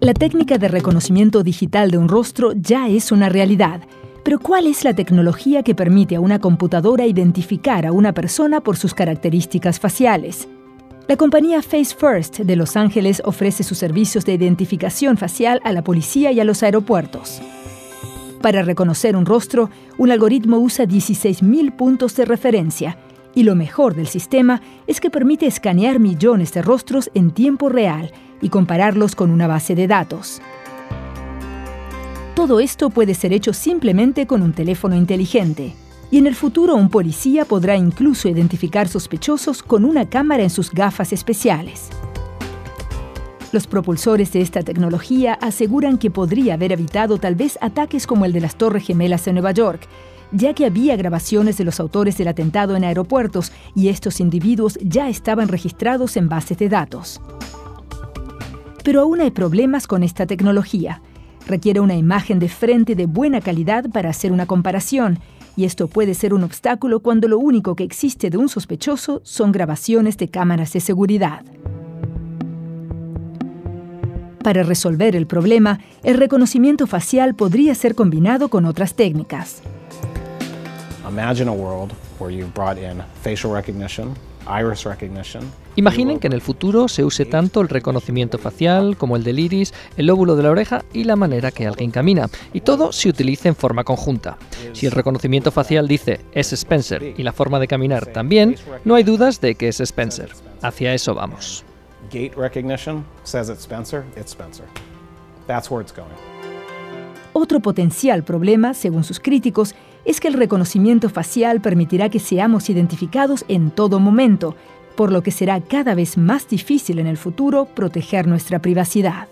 La técnica de reconocimiento digital de un rostro ya es una realidad. Pero ¿cuál es la tecnología que permite a una computadora identificar a una persona por sus características faciales? La compañía FaceFirst de Los Ángeles ofrece sus servicios de identificación facial a la policía y a los aeropuertos. Para reconocer un rostro, un algoritmo usa 16.000 puntos de referencia. Y lo mejor del sistema es que permite escanear millones de rostros en tiempo real y compararlos con una base de datos. Todo esto puede ser hecho simplemente con un teléfono inteligente. Y en el futuro un policía podrá incluso identificar sospechosos con una cámara en sus gafas especiales. Los propulsores de esta tecnología aseguran que podría haber evitado tal vez ataques como el de las Torres Gemelas en Nueva York, ya que había grabaciones de los autores del atentado en aeropuertos y estos individuos ya estaban registrados en bases de datos. Pero aún hay problemas con esta tecnología. Requiere una imagen de frente de buena calidad para hacer una comparación, y esto puede ser un obstáculo cuando lo único que existe de un sospechoso son grabaciones de cámaras de seguridad. Para resolver el problema, el reconocimiento facial podría ser combinado con otras técnicas. Imaginen que en el futuro se use tanto el reconocimiento facial como el del iris, el lóbulo de la oreja y la manera que alguien camina, y todo se utilice en forma conjunta. Si el reconocimiento facial dice "es Spencer" y la forma de caminar también, no hay dudas de que es Spencer. Hacia eso vamos. Otro potencial problema, según sus críticos, es que el reconocimiento facial permitirá que seamos identificados en todo momento, por lo que será cada vez más difícil en el futuro proteger nuestra privacidad.